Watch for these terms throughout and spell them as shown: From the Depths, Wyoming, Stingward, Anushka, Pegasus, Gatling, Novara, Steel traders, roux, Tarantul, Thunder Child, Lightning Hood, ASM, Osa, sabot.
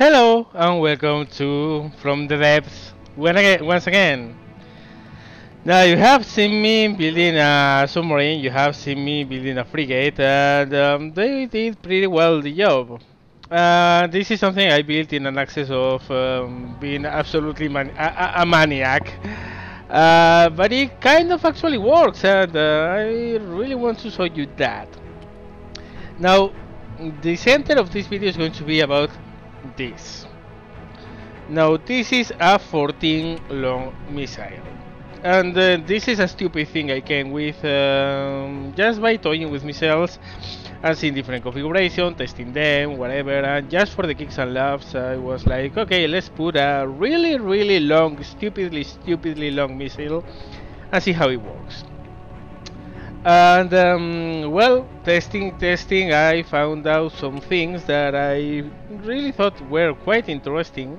Hello and welcome to From the Depths once again. Now you have seen me building a submarine, you have seen me building a frigate, and they did pretty well the job. This is something I built in an axis of being absolutely a maniac. But it kind of actually works, and I really want to show you that. Now the center of this video is going to be about this. Now this is a 14 long missile, and this is a stupid thing I came with just by toying with missiles and seeing different configuration, testing them, whatever, and just for the kicks and laughs I was like, okay, let's put a really long, stupidly long missile and see how it works. And well, testing, I found out some things that I really thought were quite interesting,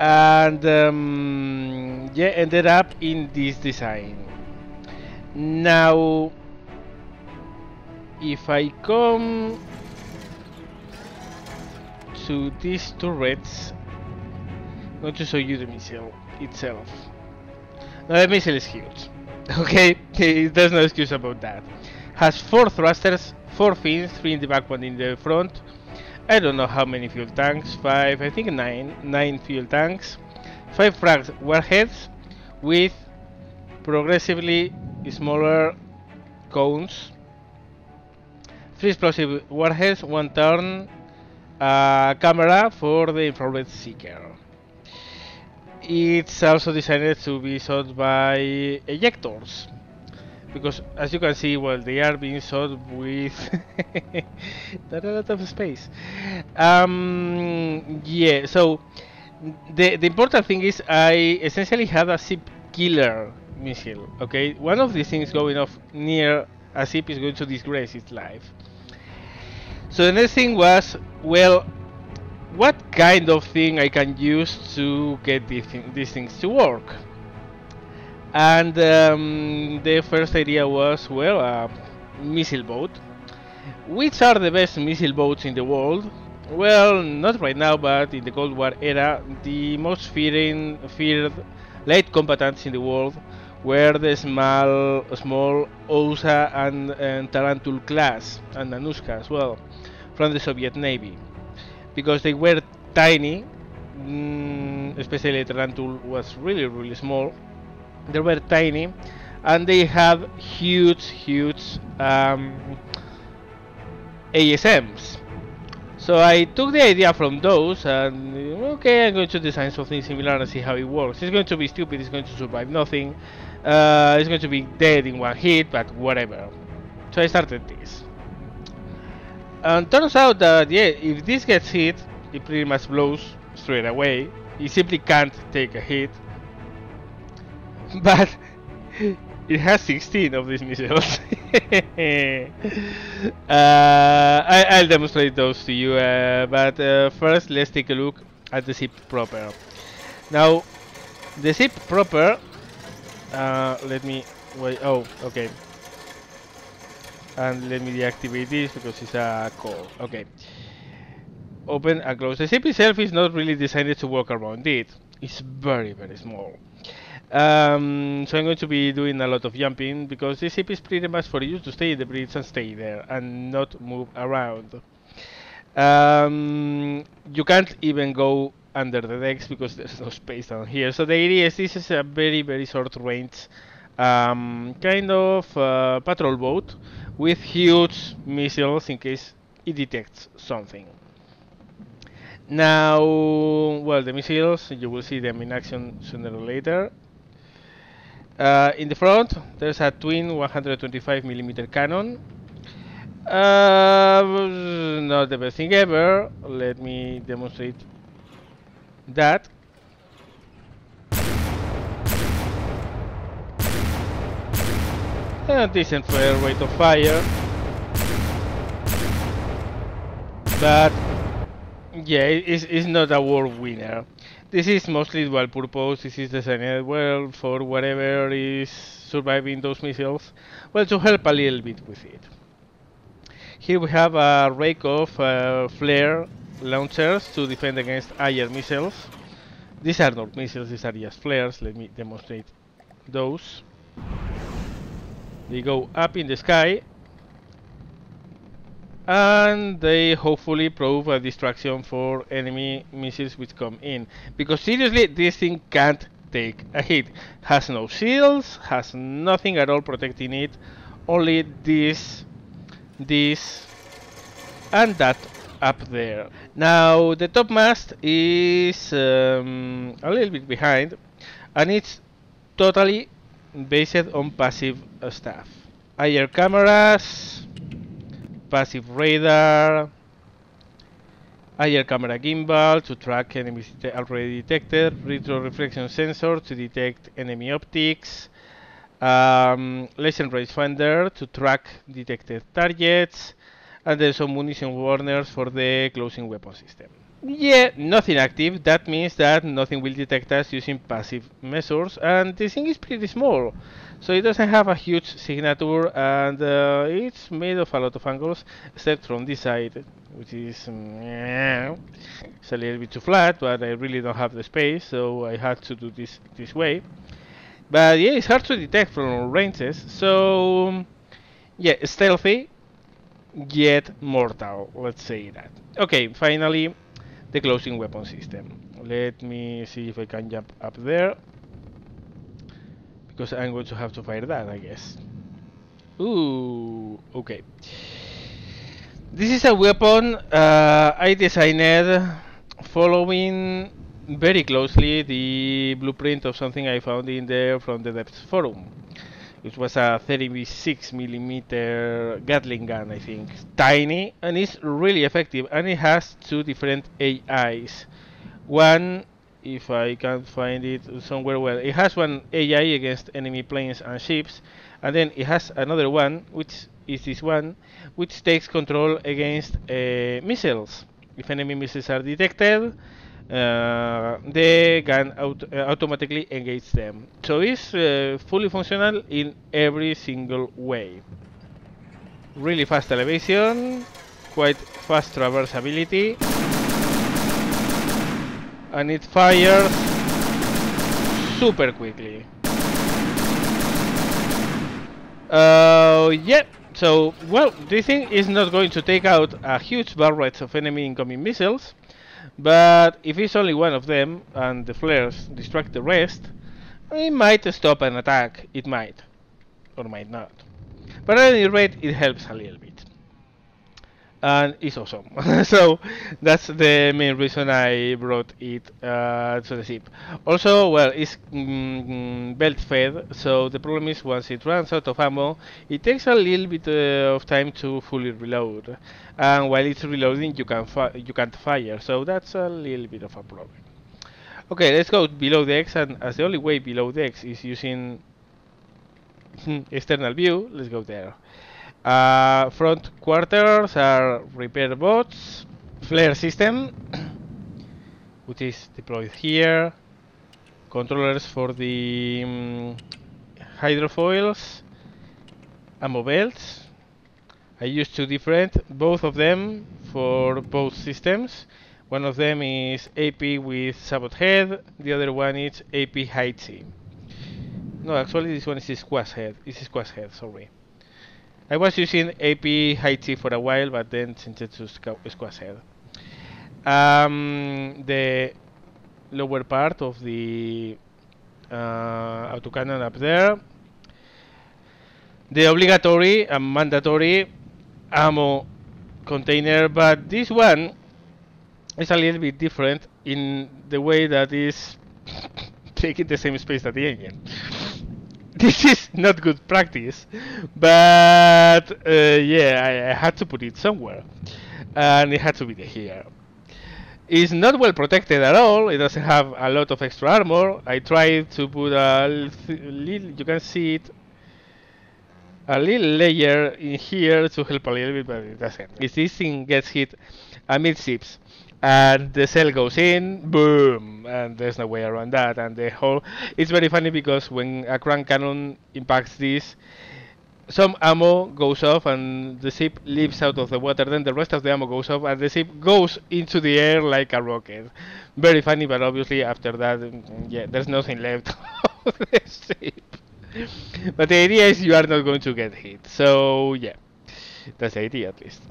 and yeah, ended up in this design. Now if I come to these turrets, I'm going to show you the missile itself. Now the missile is huge. Okay, there's no excuse about that. Has 4 thrusters, 4 fins, 3 in the back, 1 in the front. I don't know how many fuel tanks, 5, I think 9 fuel tanks, 5 frag warheads with progressively smaller cones, 3 explosive warheads, 1 turn camera for the infrared seeker. It's also designed to be shot by ejectors, because as you can see, well, they are being shot with not a lot of space. Yeah, so the important thing is I essentially have a ship killer missile. Okay, one of these things going off near a ship is going to disgrace its life. So the next thing was, well, what kind of thing I can use to get these things to work? And the first idea was, well, a missile boat. Which are the best missile boats in the world? Well, not right now, but in the Cold War era, the most feared light combatants in the world were the small Osa and Tarantul class, and Anushka as well, from the Soviet Navy. Because they were tiny, especially Tarantul was really small. They were tiny, and they have huge ASMs. So I took the idea from those, and okay, I'm going to design something similar and see how it works. It's going to be stupid, it's going to survive nothing, it's going to be dead in one hit, but whatever. So I started this. And turns out that, yeah, if this gets hit, it pretty much blows straight away. It simply can't take a hit. But it has 16 of these missiles. I'll demonstrate those to you, but first let's take a look at the ship proper. Now, the ship proper... let me... wait, oh, okay. And let me deactivate this because it's a core. Okay. Open and close. The ship itself is not really designed to walk around it. It's very small. So I'm going to be doing a lot of jumping because this ship is pretty much for you to stay in the bridge and stay there and not move around. You can't even go under the decks because there's no space down here. So the idea is this is a very short range kind of patrol boat with huge missiles in case it detects something. Now, well, the missiles, you will see them in action sooner or later. In the front, there's a twin 125mm cannon. Not the best thing ever. Let me demonstrate that. A decent fair rate of fire, but yeah, it's not a war winner. This is mostly dual purpose. This is designed well for whatever is surviving those missiles, well, to help a little bit with it. Here we have a rake of flare launchers to defend against higher missiles. These are not missiles, these are just flares. Let me demonstrate those. They go up in the sky and they hopefully prove a distraction for enemy missiles which come in, because seriously this thing can't take a hit. Has no shields, has nothing at all protecting it, only this and that up there. Now the top mast is a little bit behind and it's totally based on passive stuff. Higher cameras, passive radar, higher camera gimbal to track enemies already detected, retro reflection sensor to detect enemy optics, laser rangefinder to track detected targets, and there's some munition warners for the closing weapon system. Yeah, nothing active. That means that nothing will detect us using passive measures, and this thing is pretty small, so it doesn't have a huge signature, and it's made of a lot of angles, except from this side, which is it's a little bit too flat, but I really don't have the space, so I had to do this way. But yeah, it's hard to detect from ranges, so yeah, stealthy yet mortal, let's say that. Okay, finally, the closing weapon system. Let me see if I can jump up there, because I'm going to have to fire that, I guess. Ooh, okay. This is a weapon I designed following very closely the blueprint of something I found in the From the Depths forum. It was a 36mm Gatling gun, I think. Tiny, and it's really effective, and it has two different AIs. One, if I can find it somewhere, well, it has one AI against enemy planes and ships, and then it has another one, which is this one, which takes control against missiles. If enemy missiles are detected, the gun automatically engages them. So it's fully functional in every single way. Really fast elevation, quite fast traversability, and it fires super quickly. Yeah, so well, this thing is not going to take out a huge barrage of enemy incoming missiles, but if it's only one of them and the flares distract the rest, it might stop an attack. It might or might not, but at any rate it helps a little bit, and it's awesome. So that's the main reason I brought it to the ship. Also, well, it's belt fed, so the problem is once it runs out of ammo, it takes a little bit of time to fully reload, and while it's reloading you can't fire, so that's a little bit of a problem. Okay, let's go below decks, and as the only way below decks is using external view, let's go there. Front quarters are repair bots, flare system, which is deployed here, controllers for the hydrofoils, ammo belts. I used two different, both of them for both systems. One of them is AP with sabot head, the other one is AP high C. No, actually this one is squash head, it's squash head, sorry. I was using AP high T for a while, but then changed it to squash head. The lower part of the autocannon up there. The obligatory and mandatory ammo container, but this one is a little bit different in the way that is taking the same space that the engine. This is not good practice, but yeah, I had to put it somewhere, and it had to be here. It's not well protected at all, it doesn't have a lot of extra armor. I tried to put a little, you can see it, a little layer in here to help a little bit, but it doesn't. If this thing gets hit amidships and the cell goes in, boom, and there's no way around that. And the whole, it's very funny because when a crank cannon impacts this, some ammo goes off and the ship leaps out of the water, then the rest of the ammo goes off and the ship goes into the air like a rocket. Very funny, but obviously after that, yeah, there's nothing left of the ship. But the idea is you are not going to get hit, so yeah, that's the idea at least.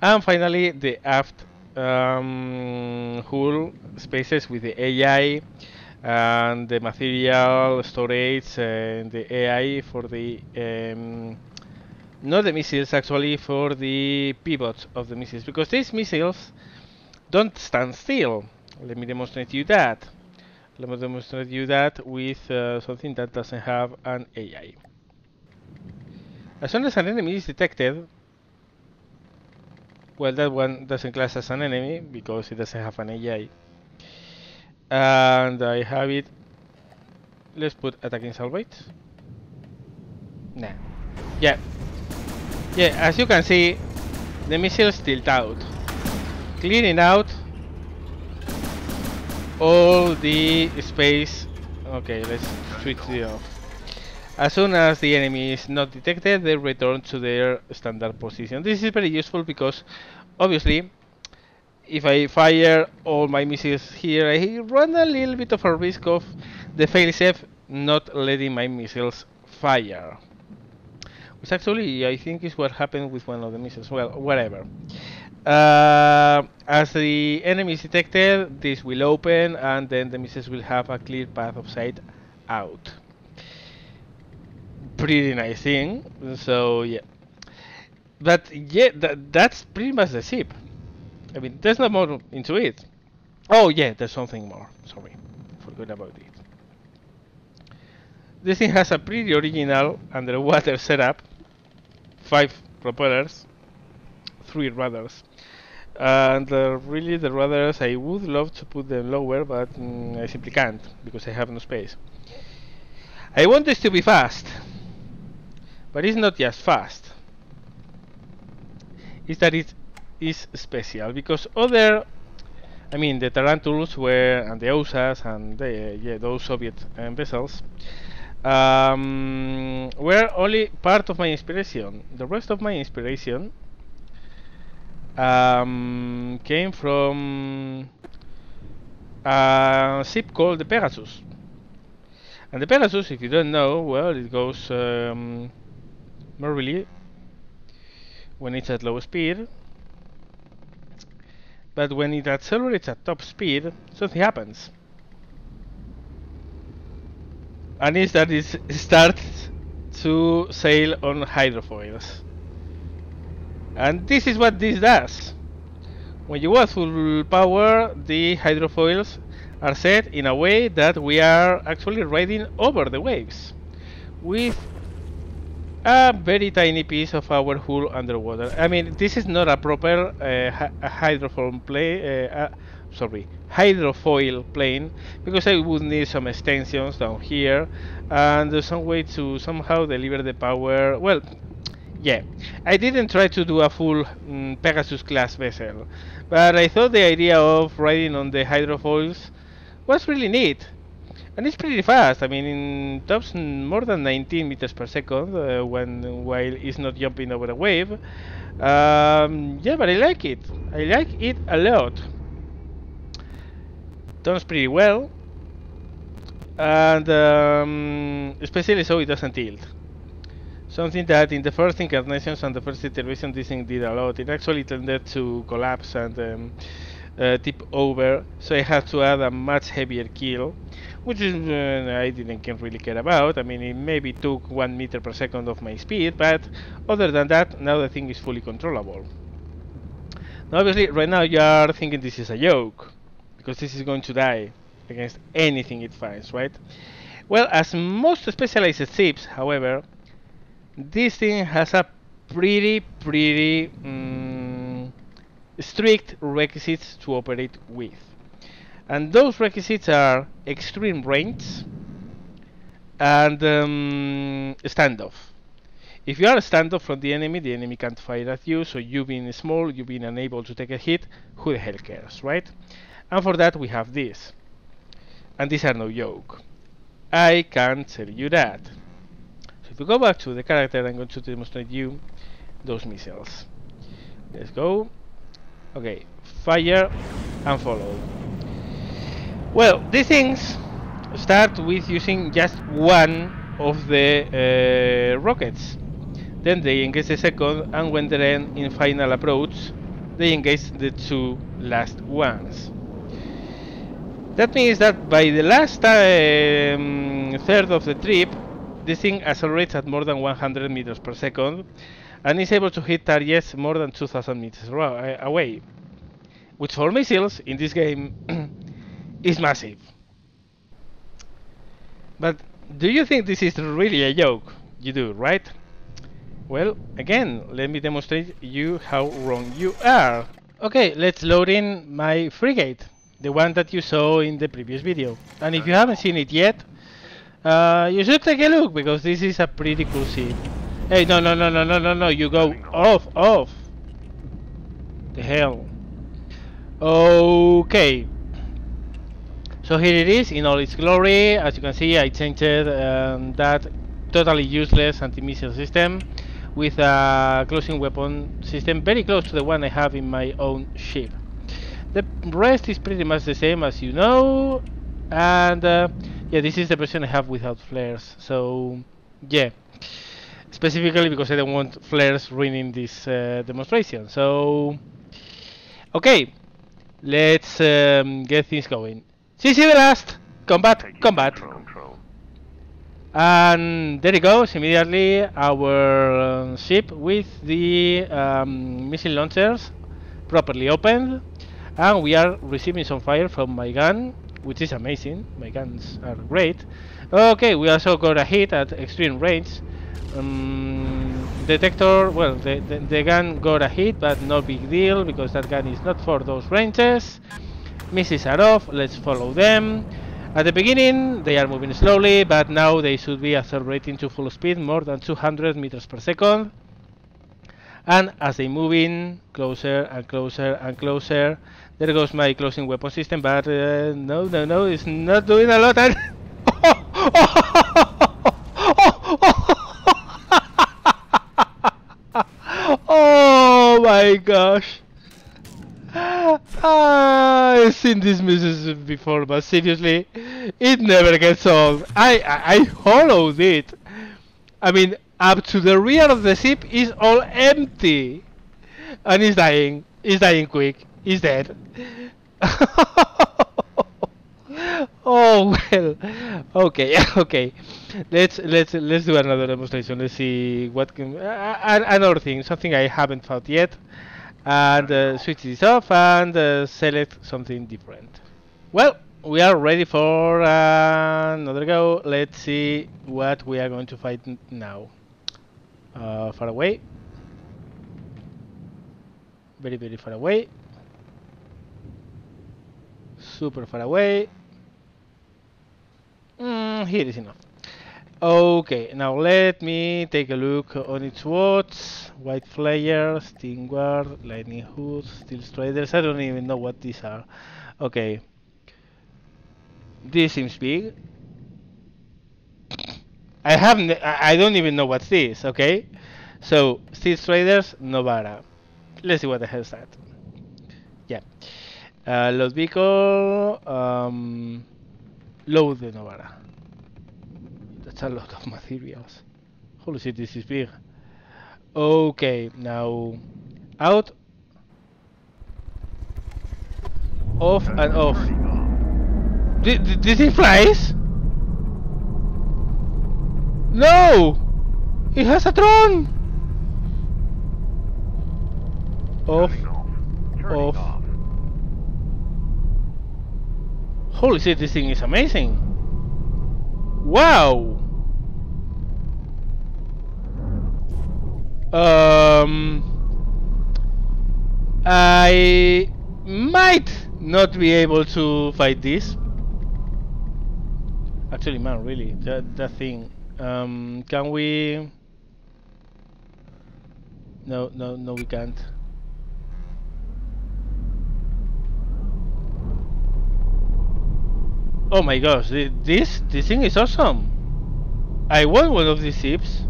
And finally, the aft hull spaces with the AI and the material storage and the AI for the not the missiles, actually for the pivots of the missiles, because these missiles don't stand still. Let me demonstrate you that. Let me demonstrate you that with something that doesn't have an AI. As soon as an enemy is detected, well, that one doesn't class as an enemy because it doesn't have an AI. And I have it. Let's put attacking salvate. Nah. Yeah. Yeah, as you can see, the missiles tilt out, cleaning out all the space. Okay, let's switch it off. As soon as the enemy is not detected, they return to their standard position. This is very useful because obviously, if I fire all my missiles here, I run a little bit of a risk of the failsafe not letting my missiles fire. Which actually, I think is what happened with one of the missiles. Well, whatever. As the enemy is detected, this will open and then the missiles will have a clear path of sight out. Pretty nice thing. So, yeah. But, yeah, that's pretty much the ship. I mean, there's not more into it. Oh yeah, there's something more. Sorry, forgot about it. This thing has a pretty original underwater setup. 5 propellers, 3 rudders, and really the rudders I would love to put them lower, but I simply can't because I have no space. I want this to be fast, but it's not just fast. It's that it is special, because other, I mean, the Tarantuls were, and the Osas, and the, yeah, those Soviet vessels were only part of my inspiration. The rest of my inspiration came from a ship called the Pegasus. And the Pegasus, if you don't know, well, it goes merrily when it's at low speed. But when it accelerates at top speed, something happens. And it's that it starts to sail on hydrofoils. And this is what this does. When you are full power, the hydrofoils are set in a way that we are actually riding over the waves with a very tiny piece of our hull underwater. I mean, this is not a proper hydrofoil plane. Hydrofoil plane, because I would need some extensions down here and some way to somehow deliver the power. Well, yeah, I didn't try to do a full Pegasus class vessel, but I thought the idea of riding on the hydrofoils was really neat. And it's pretty fast. I mean, in tops more than 19 meters per second while it's not jumping over a wave. Yeah, but I like it. I like it a lot. Turns pretty well, and especially so it doesn't tilt. Something that in the first incarnations and the first iteration this thing did a lot. It actually tended to collapse and tip over, so I had to add a much heavier keel, which is, I didn't really care about. I mean, it maybe took 1 meter per second of my speed, but other than that, now the thing is fully controllable. Now, obviously, right now you are thinking this is a joke, because this is going to die against anything it finds, right? Well, as most specialized ships, however, this thing has a pretty strict requisites to operate with, and those requisites are extreme range and standoff. If you are standoff from the enemy can't fire at you, so you being small, you being unable to take a hit, who the hell cares, right? And for that we have this, and these are no joke. I can tell you that. So If we go back to the character, I'm going to demonstrate you those missiles. Let's go. Okay, fire and follow. Well, these things start with using just one of the rockets. Then they engage the second, and when they're in final approach, they engage the two last ones. That means that by the last third of the trip, this thing accelerates at more than 100 meters per second and is able to hit targets more than 2,000 meters away, which for missiles in this game is massive. But do you think this is really a joke? You do, right? Well, again, let me demonstrate you how wrong you are. Okay, let's load in my frigate, the one that you saw in the previous video. And if you haven't seen it yet, you should take a look, because this is a pretty cool ship. Hey, no, no, no, no, no, no, no, you go off, off. The hell. Okay. So here it is in all its glory. As you can see, I changed that totally useless anti-missile system with a closing weapon system very close to the one I have in my own ship. The rest is pretty much the same, as you know, and yeah, this is the version I have without flares, so yeah, specifically because I don't want flares ruining this demonstration. So okay, let's get things going. See the last combat, and there it goes. Immediately our ship with the missile launchers properly opened. And we are receiving some fire from my gun, which is amazing. My guns are great. Okay, we also got a hit at extreme range. Detector, well, the gun got a hit, but no big deal, because that gun is not for those ranges. Missiles are off, let's follow them. At the beginning, they are moving slowly, but now they should be accelerating to full speed, more than 200 meters per second. And as they move in closer and closer and closer, there goes my closing weapon system, but no, no, no, it's not doing a lot. And oh my gosh! I've seen these missiles before, but seriously, it never gets old. I hollowed it. I mean, up to the rear of the ship is all empty, and it's dying. It's dying quick. It's dead. Oh well. Okay, okay. Let's do another demonstration. Let's see what can, another thing, something I haven't found yet, and switch this off and select something different. Well, we are ready for another go. Let's see what we are going to fight now. Far away. Very, very far away. Super far away. Here is enough. Okay, now let me take a look on its watch. White Flyer, Stingward, Lightning Hood, Steel Traders. I don't even know what these are. Okay. This seems big. I don't even know what's this, okay? So, Steel Traders, Novara. Let's see what the hell's that. Yeah. Load vehicle, load the Novara. That's a lot of materials. Holy shit, this is big. Okay, now out, off and off. This thing flies? No! It has a drone! Off. Off. Holy shit, this thing is amazing! Wow! I might not be able to fight this. Actually, man, really, that thing. Can we? No, no, no, we can't. Oh my gosh, this thing is awesome. I want one of these ships.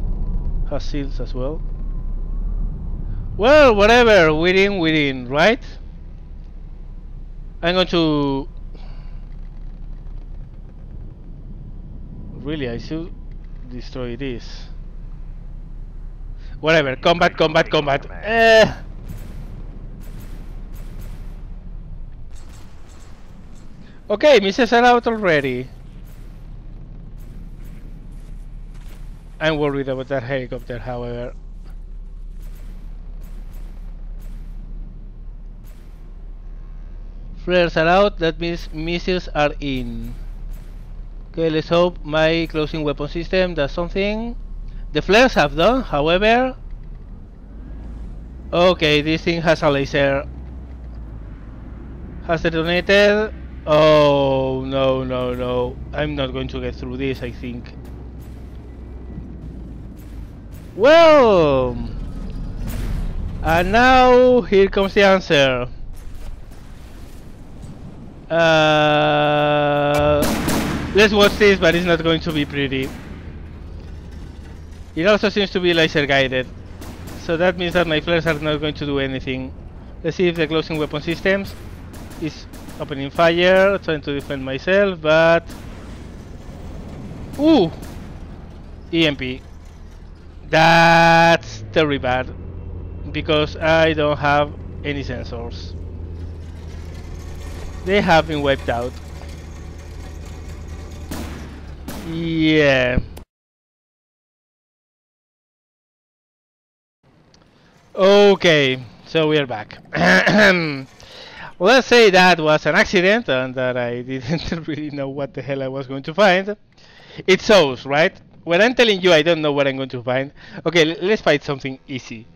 has shields as well. Well, whatever, within, right? I'm going to... Really, I should destroy this. Whatever, combat. Okay, missiles are out already. I'm worried about that helicopter, however. Flares are out, that means missiles are in. Okay, let's hope my closing weapon system does something. The flares have done, however. Okay, this thing has a laser. Has detonated. Oh, no. I'm not going to get through this, I think. Well, and now here comes the answer. Let's watch this, but it's not going to be pretty. It also seems to be laser guided, so that means that my flares are not going to do anything. Let's see if the closing weapon systems is opening fire, trying to defend myself, but... Ooh! EMP. That's terribly bad, because I don't have any sensors. They have been wiped out. Yeah. Okay, so we are back. Let's say that was an accident and that I didn't really know what the hell I was going to find. It shows, right? When I'm telling you I don't know what I'm going to find. Okay, let's find something easy.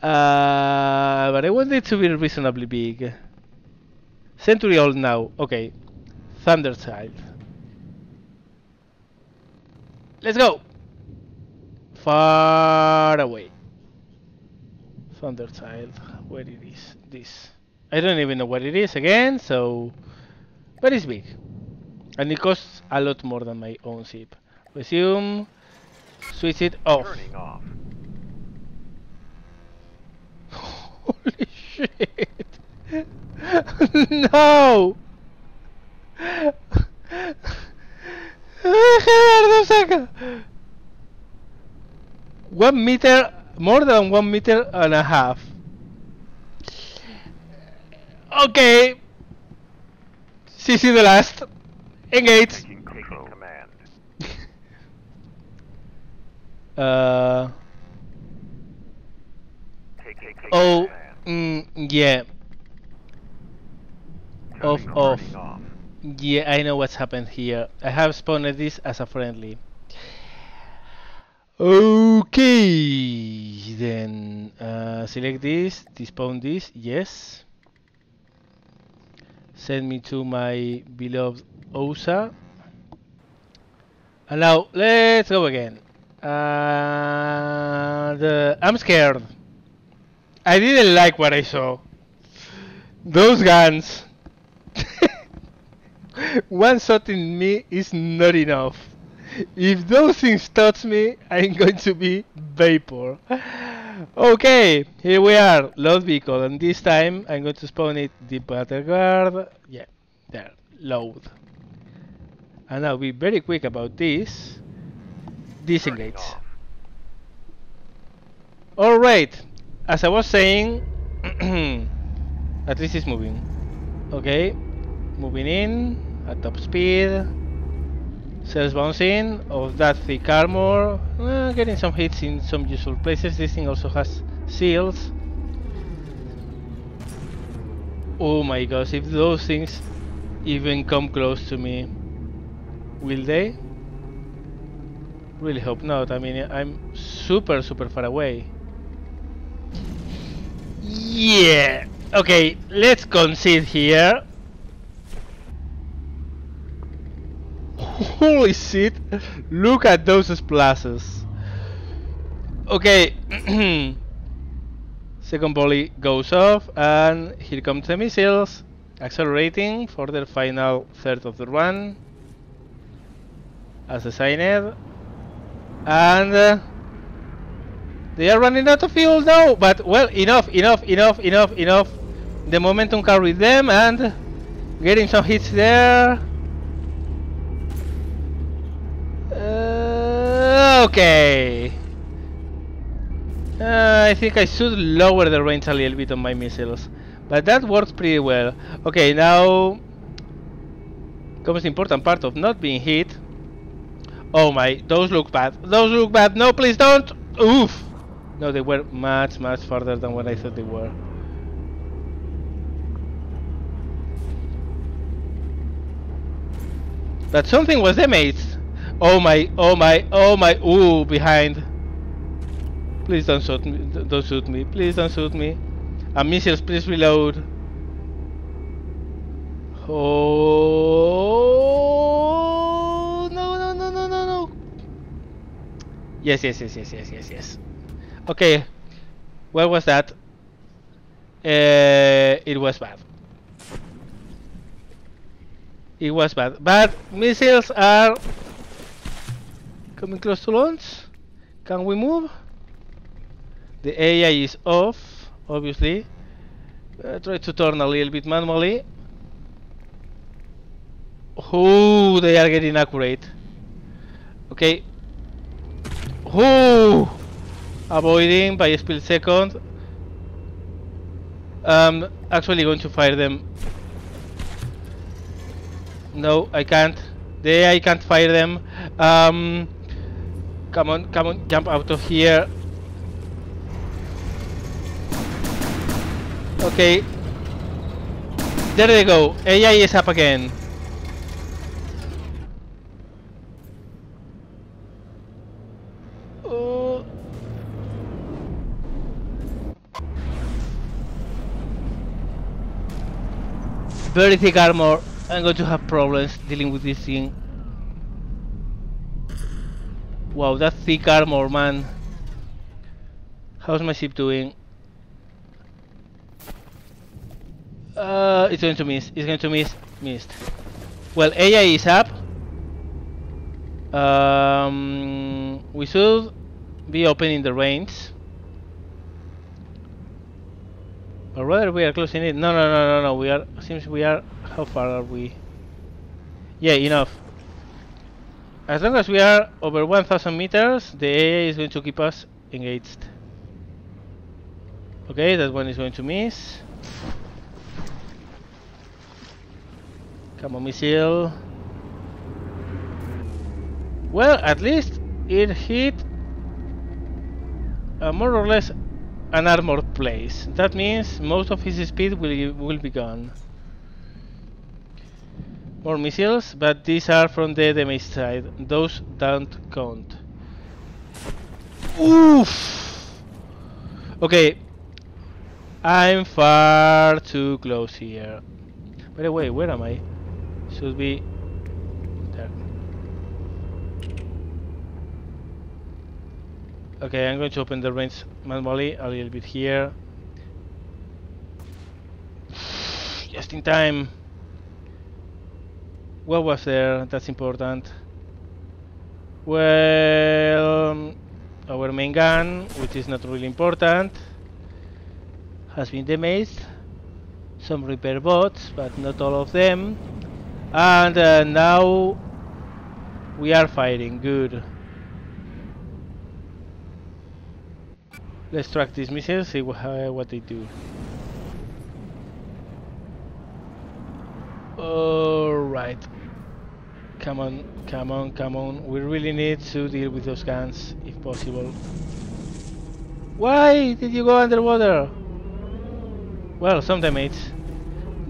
But I want it to be reasonably big. Century old now. Okay. Thunder Child. Let's go! Far away. Thunder Child. Where it is this? I don't even know what it is again, so... But it's big. And it costs a lot more than my own ship. Resume. Switch it off. Turning off. Holy shit! No! Saca! 1 meter, more than 1.5 meters. Okay. CC the last. Engage. Command. Oh. Yeah. Off. Yeah, I know what's happened here. I have spawned this as a friendly. Okay, then select this, despawn this, yes. Send me to my beloved Osa. And now let's go again. I'm scared. I didn't like what I saw. Those guns. One shot in me is not enough. If those things touch me, I'm going to be vapor. Okay, here we are, load vehicle, and this time I'm going to spawn it deep battle guard. Yeah, there, load. And I'll be very quick about this. Disengage. Alright, as I was saying, at least it's moving. Okay, moving in at top speed. Cells bouncing of that thick armor, getting some hits in some useful places. This thing also has shields. Oh my gosh, if those things even come close to me. Will they? Really hope not. I mean, I'm super far away. Yeah, okay, let's concede here. Holy shit, look at those splashes. Okay, second volley goes off and here comes the missiles, accelerating for their final third of the run. As designed, and they are running out of fuel now, but well, enough. The momentum carried them, and getting some hits there. Okay. I think I should lower the range a little bit on my missiles, but that works pretty well. Okay, now comes the important part of not being hit. Oh my, those look bad. Those look bad. No, please don't. Oof. No, they were much farther than what I thought they were. But something was damaged. Oh my, oh my, oh my. Ooh, behind. Please don't shoot me. Don't shoot me. Please don't shoot me. And missiles, please reload. Oh no. Yes. Okay. What was that? It was bad. It was bad. But missiles are coming close to launch. Can we move? The AI is off, obviously. Try to turn a little bit manually. Oh, they are getting accurate. Okay. Oh, avoiding by a split second. I'm actually going to fire them. No, I can't. The AI can't fire them. Come on, jump out of here. Okay, there they go. AI is up again. Very thick armor. I'm going to have problems dealing with this thing. Wow, that thick armor, man. How's my ship doing? It's going to miss. It's going to miss. Missed. Well, AI is up. We should be opening the range. Or rather, we are closing it. No. We are. Seems we are. How far are we? Yeah, enough. As long as we are over 1,000 meters, the AI is going to keep us engaged. Okay, that one is going to miss. Come on, missile. Well, at least it hit a more or less an armored place. That means most of his speed will be gone. More missiles, but these are from the damage side. Those don't count. Oof! Okay. I'm far too close here. By the way, where am I? Should be there. Okay, I'm going to open the range manually a little bit here. Just in time. What was there? That's important. Well, our main gun, which is not really important, has been damaged. Some repair bots, but not all of them. And now we are fighting. Good. Let's track these missiles, see what they do. Alright. Come on. We really need to deal with those guns, if possible. Why did you go underwater? Well, some damage.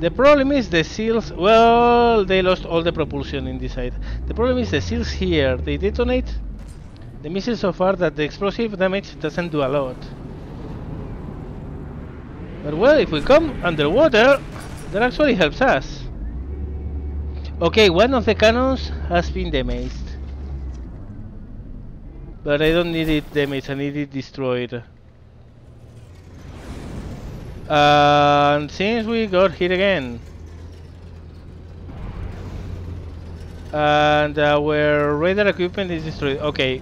The problem is the seals. Well, they lost all the propulsion in this side. The problem is the seals here. They detonate the missile so far that the explosive damage doesn't do a lot. But well, if we come underwater, that actually helps us. Okay, one of the cannons has been damaged. But I don't need it damaged, I need it destroyed. And since we got hit again, and our radar equipment is destroyed. Okay,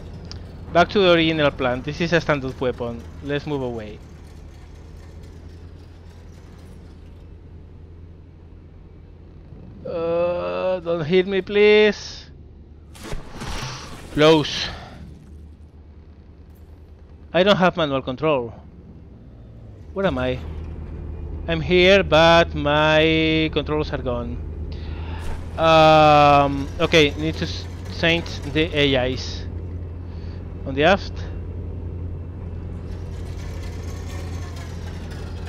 Back to the original plan. This is a standard weapon. Let's move away. Don't hit me, please. Close. I don't have manual control. Where am I? I'm here, but my controls are gone. Okay, need to change the AIs. On the aft.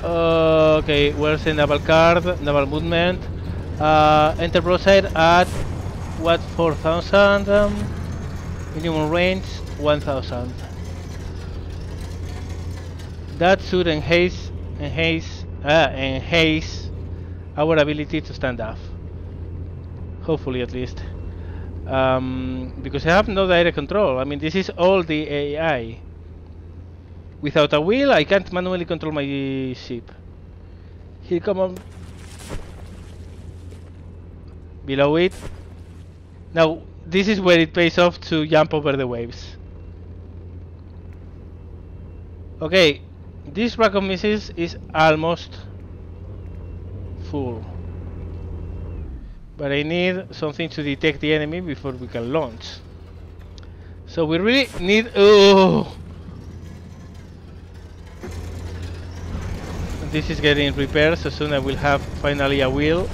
Okay, where's the naval card? Naval movement. Enter broadside at what? 4,000. Minimum range 1,000. That should enhance our ability to stand off. Hopefully, at least. Because I have no direct control. I mean, this is all the AI. Without a wheel, I can't manually control my ship. Here, come on. Below it. Now, this is where it pays off to jump over the waves. Okay, this rack of missiles is almost full. But I need something to detect the enemy before we can launch. So we really need... Oh! This is getting repaired, so soon I will have finally a wheel.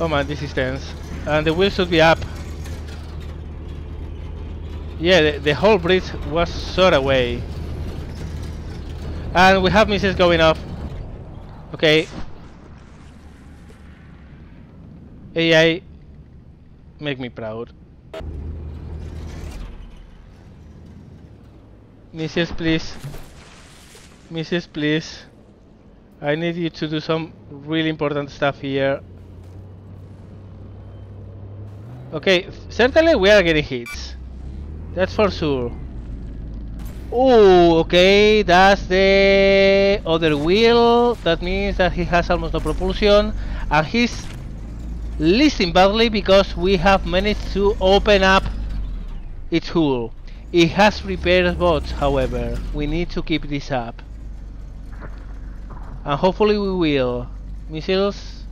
Oh man, this is tense. And the wheel should be up. Yeah, the whole bridge was shot away. And we have missiles going off. Okay. AI, make me proud. Missiles, please. Missiles, please. I need you to do some really important stuff here. Okay, certainly we are getting hits. That's for sure. Oh, okay, that's the other wheel. That means that he has almost no propulsion. And he's listing badly because we have managed to open up its hull. It has repaired bots, however. We need to keep this up. And hopefully we will. Missiles,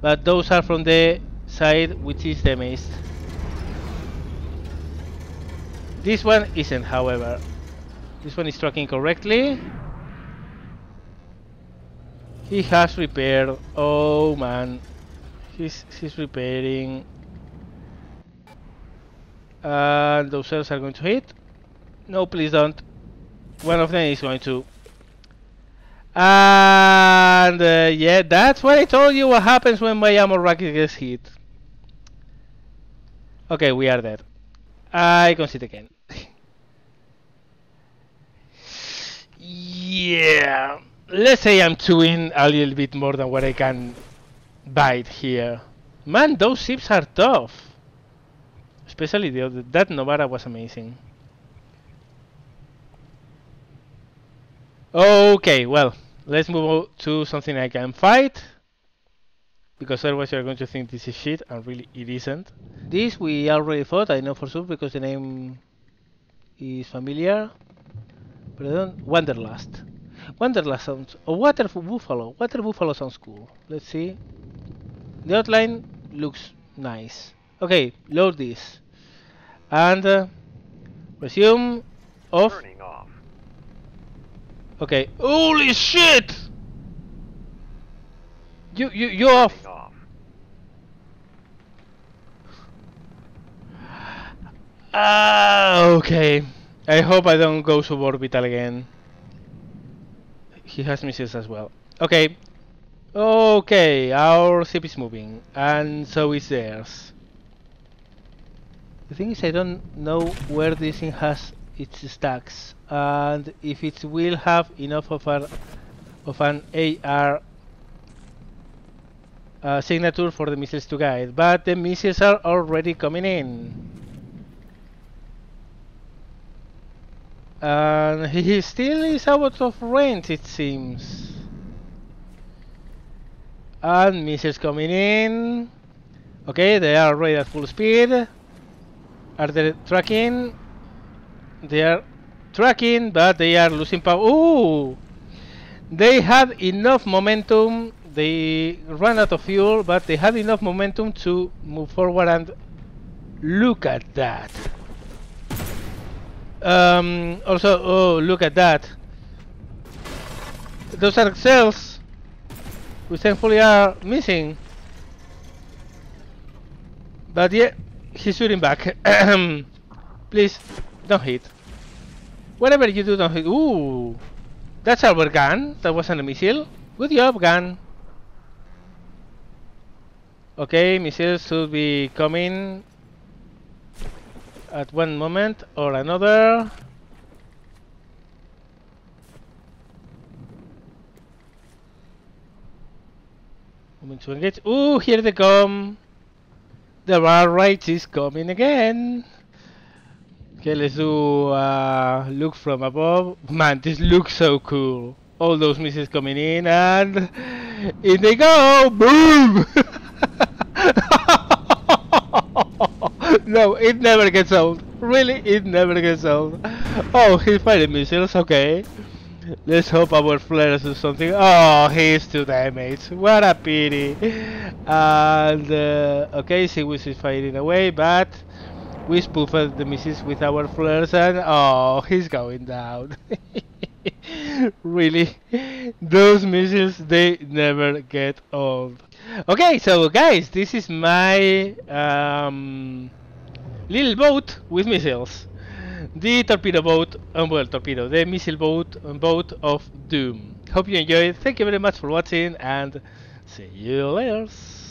but those are from the side which is damaged. This one isn't, however. This one is tracking correctly. He has repaired. Oh man. He's repairing. And those cells are going to hit. No, please don't. One of them is going to. And yeah, that's what I told you what happens when my ammo rocket gets hit. Okay, we are there. I concede again. Yeah. Let's say I'm chewing a little bit more than what I can bite here. Man, those ships are tough. Especially the other. That Novara was amazing. Okay, well, let's move on to something I can fight. Because otherwise you're going to think this is shit, and really it isn't. This we already fought, I know for sure, because the name is familiar. But I don't... Wanderlust. Wanderlust sounds... Oh, Water Buffalo. Water Buffalo sounds cool. Let's see. The outline looks nice. Okay, load this. And... resume... off. Okay. Holy shit! You're off! Okay. I hope I don't go suborbital again. He has missiles as well. Okay. Okay, our ship is moving. And so is theirs. The thing is, I don't know where this thing has its stacks. And if it will have enough of an AR signature for the missiles to guide. But the missiles are already coming in. And he still is out of range, it seems. And missiles coming in. Okay, they are already at full speed. Are they tracking? They are tracking, but they are losing power. Ooh! They had enough momentum. They ran out of fuel, but they had enough momentum to move forward, and look at that. Also, oh, look at that. Those are cells, which thankfully are missing. But yeah, he's shooting back. Please, don't hit. Whatever you do, don't hit. Ooh! That's our gun. That wasn't a missile. Good job, gun. Okay, missiles should be coming at one moment or another. Moving to engage. Ooh, here they come. The bar right is coming again. Okay, let's do a look from above. Man, this looks so cool. All those missiles coming in, and in they go! Boom! No, it never gets old. Really, it never gets old. Oh, he's firing missiles, okay. Let's hope our flares do something. Oh, he's too damaged. What a pity. And, okay, see, we is firing away, but we spoofed the missiles with our flares, and oh, he's going down. Really, those missiles, they never get old. Okay, so guys, this is my little boat with missiles. The torpedo boat, well, torpedo, the missile boat, boat of doom. Hope you enjoyed. Thank you very much for watching, and see you later.